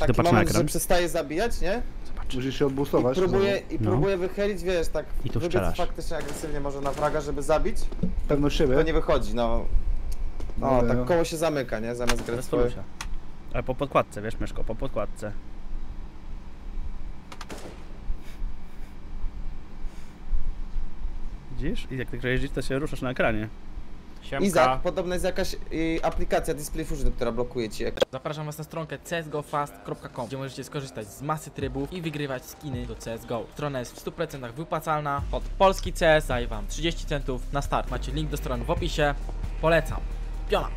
Taki zobacz moment, że przestaje zabijać, nie? Zobacz. Musisz się odbustować. I próbuję wychylić, wiesz, tak i tu wybiec faktycznie agresywnie może na fraga, żeby zabić. Pewno siebie. To nie wychodzi, no. No, tak koło się zamyka, nie? Zamiast grać swoje. Ale po podkładce, wiesz, Myszko, po podkładce. Widzisz? I jak ty jeździsz, to się ruszasz na ekranie. Siemka. Izak, podobno jest jakaś aplikacja Display Fusion, która blokuje ci ekran. Zapraszam was na stronkę csgofast.com, gdzie możecie skorzystać z masy trybów i wygrywać skiny do CSGO. Strona jest w 100% wypłacalna. Od Polski CS daje wam 30 centów na start. Macie link do strony w opisie. Polecam. Piona!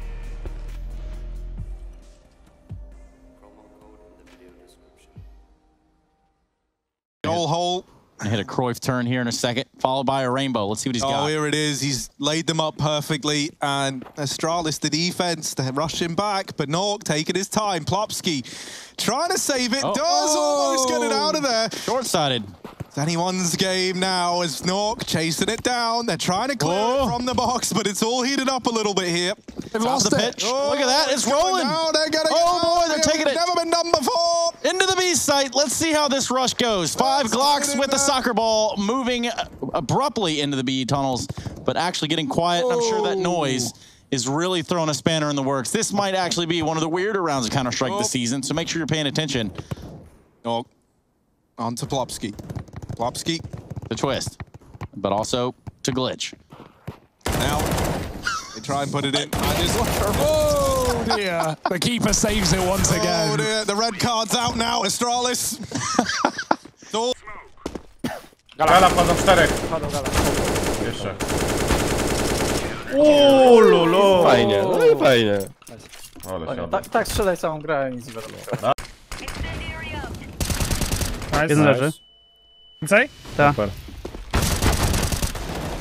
Goal hole. And hit a Cruyff turn here in a second, followed by a rainbow. Let's see what he's got. Oh, here it is. He's laid them up perfectly, and Astralis, the defense, they're rushing back, but Nork taking his time. Plopski trying to save it, does almost get it out of there. Short-sighted. It's anyone's game now as Nork chasing it down. They're trying to clear it from the box, but it's all heated up a little bit here. They've lost the pitch. Oh, look at that. It's rolling. They're taking it. Never been done before. Into the B site. Let's see how this rush goes. Five Glocks with the soccer ball moving abruptly into the B tunnels, but actually getting quiet. And I'm sure that noise is really throwing a spanner in the works. This might actually be one of the weirder rounds of Counter-Strike this season, so make sure you're paying attention. Oh, on to Plopski. Plopski to twist, but also to glitch. Now, they try and put it in. Oh dear, the keeper saves it once again. Oh dear, the red card's out now, Astralis. Gala, wchodzą czterech. Jeszcze. O, lolo. Fajnie, no i fajnie. Tak strzelaj całą grę i nic nie wiadomo. Jeden leży. Więcej? Tak.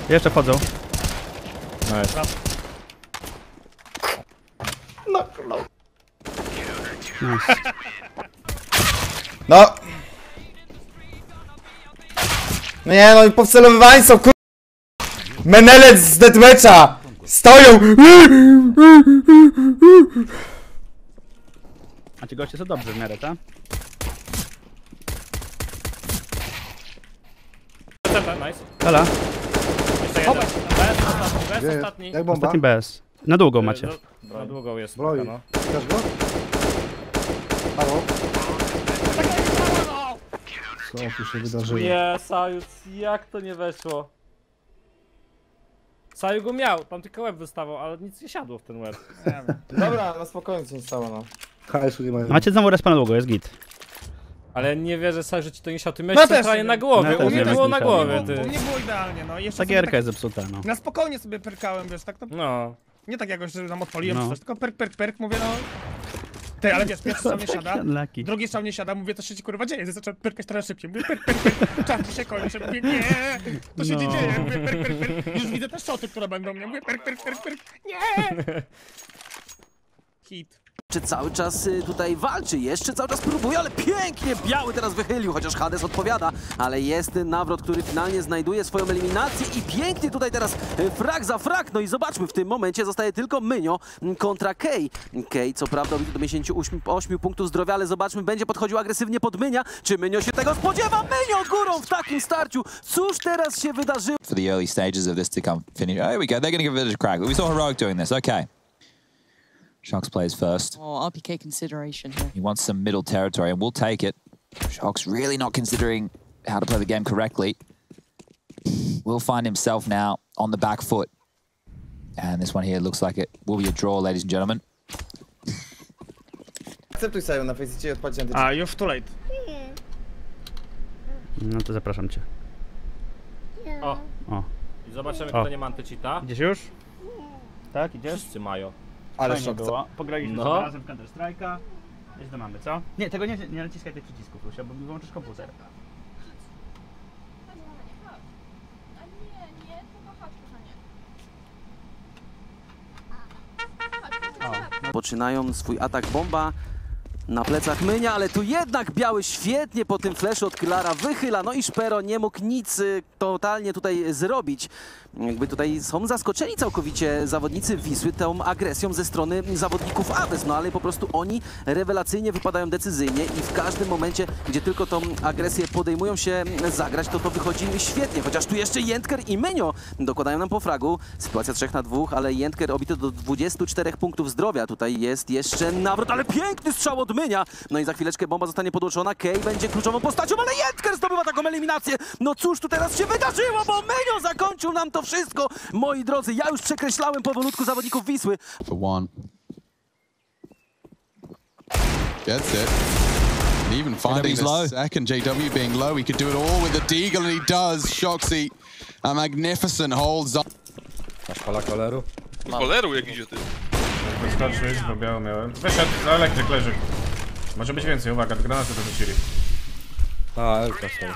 Jeszcze wchodzą. Nice. No. No. Nie no i powcelowywani są kur... Menelec z Detwecza! Stoją! A ci goście są dobrzy w miarę, tak? Hala. Jeszcze ostatni. Jak bomba? Ostatni BS. Na długą macie. Na długą jest. Broi. Chcesz go? Halo? Co tu się wydarzyło? Nie, Sajuc, jak to nie weszło? Sajuc go miał, tam tylko łeb wystawał, ale nic nie siadło w ten łeb. Dobra, na spokojnie co stało, no. Macie znowu respa na długo, jest git. Ale nie wierzę sobie, że ci to nie siadł, ty miałeś centralnie na głowie, u mnie było na głowie, ty. U mnie było idealnie, no. Ta gierka jest zepsuta, no. Na spokojnie sobie perkałem, wiesz, tak to... No. Nie tak jakoś, że tam odpaliłem czy coś, tylko perk, mówię, no... Ty, ale wiesz, pierwszy strzał nie siada, drugi strzał nie siada, mówię, to się ci kurwa dzieje, zacząłem perkać teraz szybciej, mówię, perk, czas się kończy, mówię, nie, to się dzieje, mówię, perk, już widzę te szoty, które będą mnie, mówię, perk, nie! Hit. Cały czas tutaj walczy, jeszcze cały czas próbuje, ale pięknie biały teraz wychylił, chociaż Hades odpowiada, ale jest nawrot, który finalnie znajduje swoją eliminację i pięknie tutaj teraz frag za frag, no i zobaczmy, w tym momencie zostaje tylko Minio kontra Kay. Kay co prawda do 58 punktów zdrowia, ale zobaczmy, będzie podchodził agresywnie pod Minia, czy Minio się tego spodziewa? Minio górą w takim starciu, cóż teraz się wydarzyło? For the early stages of this to come finish, oh, here we go, they're gonna give it a crack, but we saw Heroic doing this, okay. Shox plays first. Oh, RPK consideration here. He wants some middle territory and we'll take it. Shox really not considering how to play the game correctly. Will find himself now on the back foot. And this one here looks like it will be a draw, ladies and gentlemen. Akceptuj sobie na Facebooku i odpadź na A, już too late. No to zapraszam cię. O. I zobaczymy, kto nie ma antycheata. Idziesz już? Tak, idziesz? Wszyscy mają. Ale fajnie było, pograliśmy sobie razem w Counter-Strike'a. Jeszcze mamy, co? Nie, tego nie naciskaj tych przycisków, Lucia, bo mi wyłączysz komputer. Nie, tylko chodź, kochanie. Poczynają swój atak bomba. Na plecach Mynia, ale tu jednak Biały świetnie po tym flashu od Kylara wychyla. No i Szpero nie mógł nic totalnie tutaj zrobić. Jakby tutaj są zaskoczeni całkowicie zawodnicy Wisły tą agresją ze strony zawodników Aves. No ale po prostu oni rewelacyjnie wypadają decyzyjnie i w każdym momencie, gdzie tylko tą agresję podejmują się zagrać, to wychodzi świetnie. Chociaż tu jeszcze Jentker i Menio dokładają nam po fragu. Sytuacja 3 na 2, ale Jentker obity do 24 punktów zdrowia. Tutaj jest jeszcze nawrót, ale piękny strzał od Mynia. No i za chwileczkę bomba zostanie podłączona. Kay będzie kluczową postacią, ale Jentker zdobywa taką eliminację. No cóż tu teraz się wydarzyło, bo Menio zakończył nam to wszystko. Moi drodzy, ja już przekreślałem powolutku zawodników Wisły. For one. That's it. And even finding the second, JW being low, he could do it all with the deagle, and he does. Shocksey, a magnificent holds up. Masz pala koleru? Koleru jak idzie ty. Wyskoczyłeś, bo biały miałem. Wyszedł, na elektryk leży. Może być więcej, uwaga, granaty dorzucili. A, elka stoi.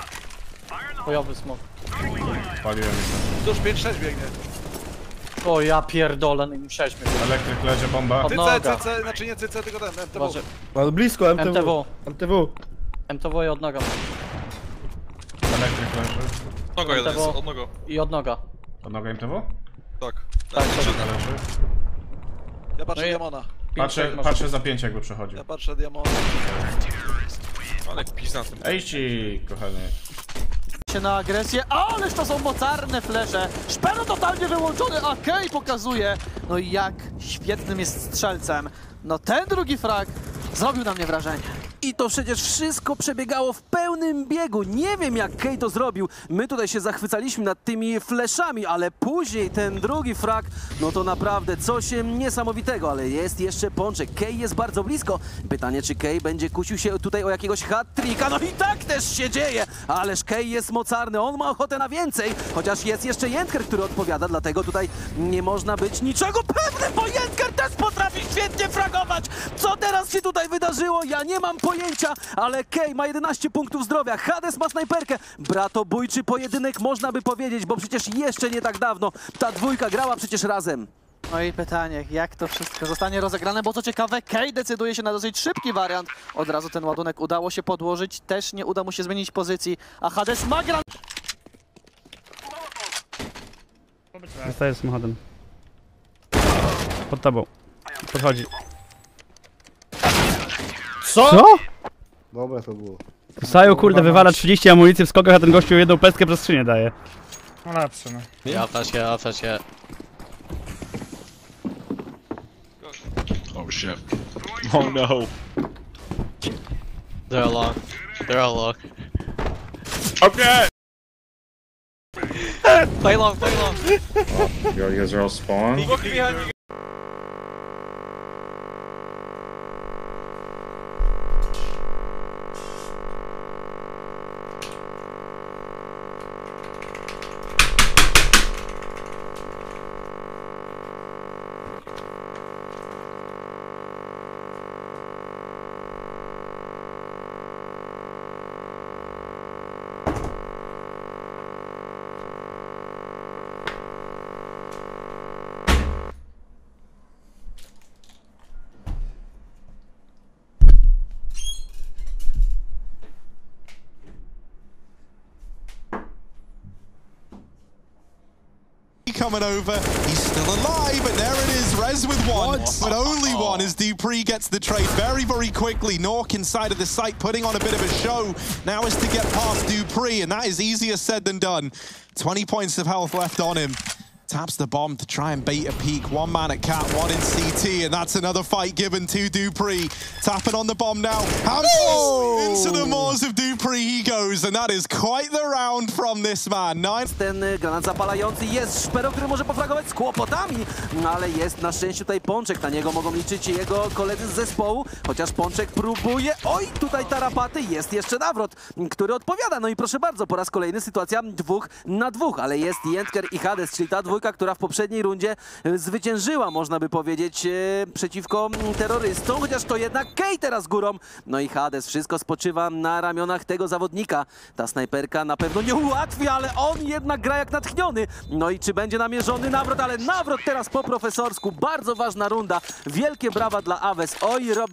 Bojowy smok. Paliłem jeszcze. Tuż 5-6 biegnie. O ja pierdolę, i musiałeś mnie. Elektryk leży, bomba. CC, znaczy nie CC, tylko ten, MTW. Może. Ale blisko, MTW i odnoga. Elektryk leży. Noga jeden jest, odnoga. I odnoga. Odnoga MTW? Tak. Tak, leży. Ja patrzę no Diamona. Patrzę za 5 jakby przechodził. Ja patrzę Diamona. Ale pizna tym. Ej ci, kochanie. Na agresję, ależ to są mocarne flesze. Szpero totalnie wyłączony, a Kej pokazuje, no i jak świetnym jest strzelcem. No ten drugi frag zrobił na mnie wrażenie. I to przecież wszystko przebiegało w pełnym biegu. Nie wiem jak Kej to zrobił. My tutaj się zachwycaliśmy nad tymi fleszami, ale później ten drugi frag, no to naprawdę coś niesamowitego. Ale jest jeszcze Ponczek. Kej jest bardzo blisko. Pytanie, czy Kej będzie kusił się tutaj o jakiegoś hat-tricka. No i tak też się dzieje. Ależ Kej jest mocarny. On ma ochotę na więcej. Chociaż jest jeszcze Jentker, który odpowiada. Dlatego tutaj nie można być niczego pewnym, bo Jentker też potrafi świetnie fragować. Co teraz się tutaj wydarzyło? Ja nie mam pojęcia, ale Kay ma 11 punktów zdrowia, Hades ma snajperkę, bratobójczy pojedynek można by powiedzieć, bo przecież jeszcze nie tak dawno ta dwójka grała przecież razem. No i pytanie, jak to wszystko zostanie rozegrane, bo co ciekawe, Kay decyduje się na dosyć szybki wariant, od razu ten ładunek udało się podłożyć, też nie uda mu się zmienić pozycji, a Hades ma gran... Zostaje z samochodem. Pod tobą. Podchodzi. Co?! Dobra to było. Saju kurde wywala 30 amunicji w skokach, a ten gościu jedną pestkę przez skrzynię daje. No lepsze no. Ja się. Oh shit. Oh no. They're all locked. Okay! Play long. Oh, you guys are all spawned? Coming over, he's still alive, and there it is, Rez with one, but only one as Dupree gets the trade very, very quickly. Nork inside of the site, putting on a bit of a show. Now is to get past Dupree, and that is easier said than done. 20 points of health left on him. Taps the bomb to try and bait a peek. One man at cat, one in CT, and that's another fight given to Dupree. Tapping on the bomb now. Oh! Into the maws of Dupree he goes, and that is quite the round from this man. Ten granat zapalający jest Szpero, który może pofragować z kłopotami, ale jest na szczęście tutaj Ponczek. Na niego mogą liczyć jego koledzy z zespołu, chociaż Ponczek próbuje. Oj, tutaj tarapaty, jest jeszcze nawrot, który odpowiada. No i proszę bardzo, po raz kolejny sytuacja 2 na 2, ale jest Jentker i Hades, czyli ta dwójka, która w poprzedniej rundzie zwyciężyła, można by powiedzieć, przeciwko terrorystom, chociaż to jednak Kej teraz górą. No i Hades, wszystko spoczywa na ramionach tego zawodnika. Ta snajperka na pewno nie ułatwi, ale on jednak gra jak natchniony. No i czy będzie namierzony nawrót, ale nawrót teraz po profesorsku. Bardzo ważna runda. Wielkie brawa dla Aves. Oj, robi